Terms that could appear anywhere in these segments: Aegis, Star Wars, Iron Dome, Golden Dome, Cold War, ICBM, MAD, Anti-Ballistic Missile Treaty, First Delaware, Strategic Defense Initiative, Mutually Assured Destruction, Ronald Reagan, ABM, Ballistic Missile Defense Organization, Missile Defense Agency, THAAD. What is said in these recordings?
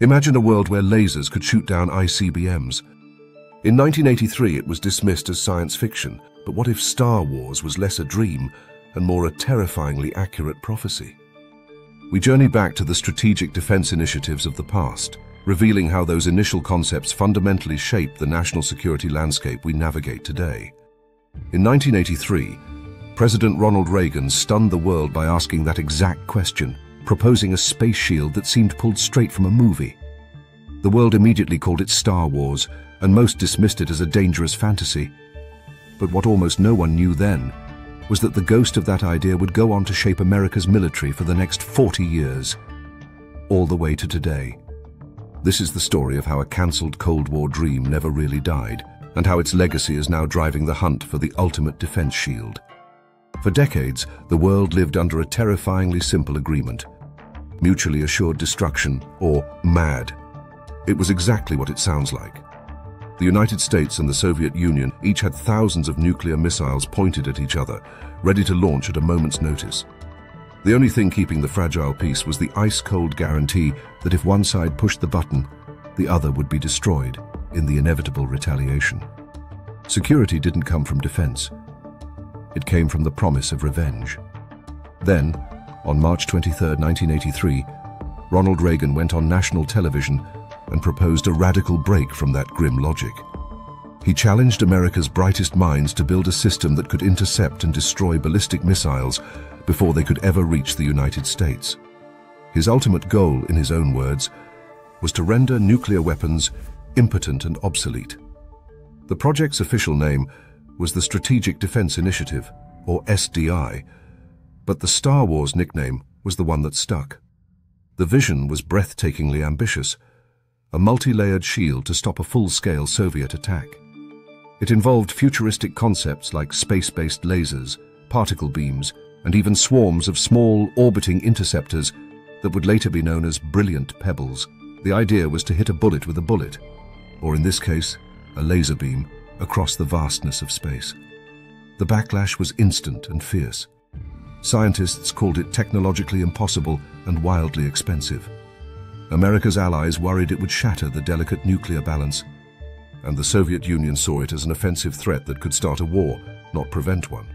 Imagine a world where lasers could shoot down ICBMs. In 1983, it was dismissed as science fiction, but what if Star Wars was less a dream and more a terrifyingly accurate prophecy? We journey back to the strategic defense initiatives of the past, revealing how those initial concepts fundamentally shaped the national security landscape we navigate today. In 1983, President Ronald Reagan stunned the world by asking that exact question, proposing a space shield that seemed pulled straight from a movie. The world immediately called it Star Wars, and most dismissed it as a dangerous fantasy. But what almost no one knew then was that the ghost of that idea would go on to shape America's military for the next 40 years, all the way to today. This is the story of how a cancelled Cold War dream never really died, and how its legacy is now driving the hunt for the ultimate defense shield. For decades, the world lived under a terrifyingly simple agreement: mutually assured destruction, or MAD. It was exactly what it sounds like. The United States and the Soviet Union each had thousands of nuclear missiles pointed at each other, ready to launch at a moment's notice. The only thing keeping the fragile peace was the ice-cold guarantee that if one side pushed the button, the other would be destroyed in the inevitable retaliation. Security didn't come from defense. It came from the promise of revenge. Then, on March 23, 1983, Ronald Reagan went on national television and proposed a radical break from that grim logic. He challenged America's brightest minds to build a system that could intercept and destroy ballistic missiles before they could ever reach the United States. His ultimate goal, in his own words, was to render nuclear weapons impotent and obsolete. The project's official name was the Strategic Defense Initiative, or SDI, but the Star Wars nickname was the one that stuck. The vision was breathtakingly ambitious: a multi-layered shield to stop a full-scale Soviet attack. It involved futuristic concepts like space-based lasers, particle beams, and even swarms of small, orbiting interceptors that would later be known as brilliant pebbles. The idea was to hit a bullet with a bullet, or in this case, a laser beam, across the vastness of space. The backlash was instant and fierce. Scientists called it technologically impossible and wildly expensive. America's allies worried it would shatter the delicate nuclear balance, and the Soviet Union saw it as an offensive threat that could start a war, not prevent one.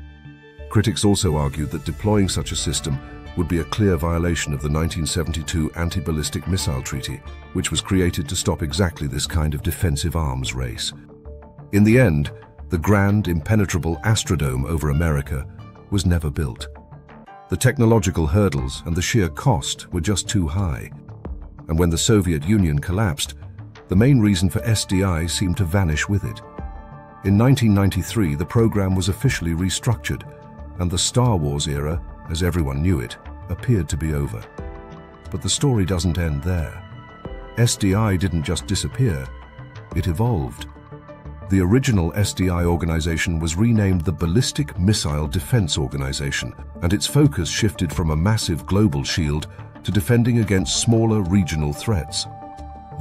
Critics also argued that deploying such a system would be a clear violation of the 1972 Anti-Ballistic Missile Treaty, which was created to stop exactly this kind of defensive arms race. In the end, the grand, impenetrable Astrodome over America was never built. The technological hurdles and the sheer cost were just too high. And when the Soviet Union collapsed, the main reason for SDI seemed to vanish with it. In 1993, the program was officially restructured, and the Star Wars era, as everyone knew it, appeared to be over. But the story doesn't end there. SDI didn't just disappear, it evolved. The original SDI organization was renamed the Ballistic Missile Defense Organization, and its focus shifted from a massive global shield to defending against smaller regional threats.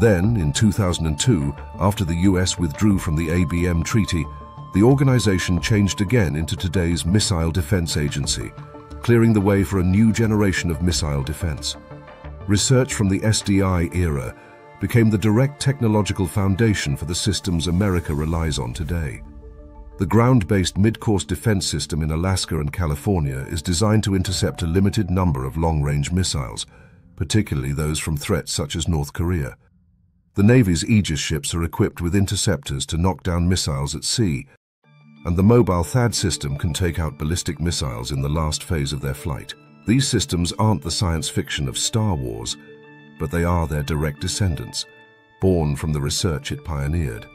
Then, in 2002, after the US withdrew from the ABM Treaty, the organization changed again into today's Missile Defense Agency, clearing the way for a new generation of missile defense. Research from the SDI era became the direct technological foundation for the systems America relies on today. The ground-based mid-course defense system in Alaska and California is designed to intercept a limited number of long-range missiles, particularly those from threats such as North Korea. The Navy's Aegis ships are equipped with interceptors to knock down missiles at sea, and the mobile THAAD system can take out ballistic missiles in the last phase of their flight. These systems aren't the science fiction of Star Wars, but they are their direct descendants, born from the research it pioneered.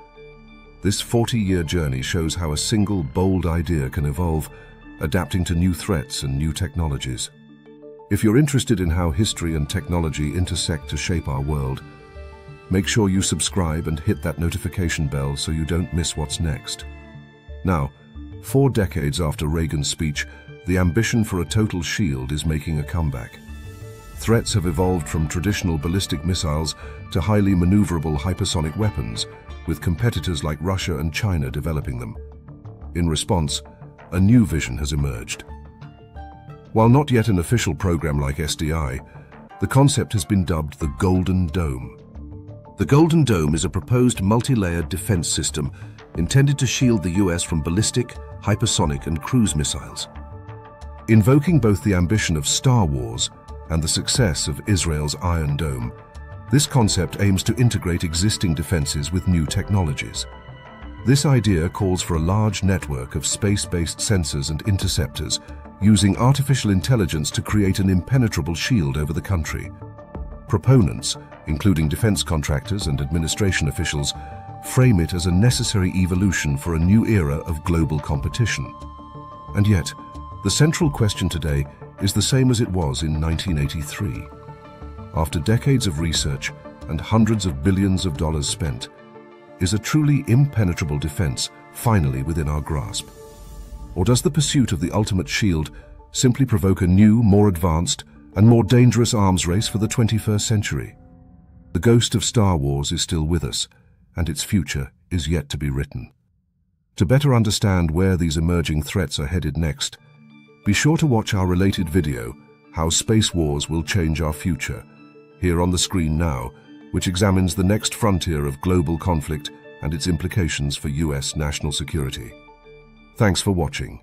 This 40-year journey shows how a single bold idea can evolve, adapting to new threats and new technologies. If you're interested in how history and technology intersect to shape our world, make sure you subscribe and hit that notification bell so you don't miss what's next. Now, 4 decades after Reagan's speech, the ambition for a total shield is making a comeback. Threats have evolved from traditional ballistic missiles to highly maneuverable hypersonic weapons, with competitors like Russia and China developing them. In response, a new vision has emerged. While not yet an official program like SDI, the concept has been dubbed the Golden Dome. The Golden Dome is a proposed multi-layered defense system intended to shield the US from ballistic, hypersonic, and cruise missiles. Invoking both the ambition of Star Wars and the success of Israel's Iron Dome, this concept aims to integrate existing defenses with new technologies. This idea calls for a large network of space-based sensors and interceptors, using artificial intelligence to create an impenetrable shield over the country. Proponents, including defense contractors and administration officials, frame it as a necessary evolution for a new era of global competition. And yet, the central question today is the same as it was in 1983. After decades of research and hundreds of billions of dollars spent, is a truly impenetrable defense finally within our grasp? Or does the pursuit of the ultimate shield simply provoke a new, more advanced, and more dangerous arms race for the 21st century? The ghost of Star Wars is still with us, and its future is yet to be written. To better understand where these emerging threats are headed next, be sure to watch our related video, How Space Wars Will Change Our Future, here on the screen now, which examines the next frontier of global conflict and its implications for US national security. Thanks for watching.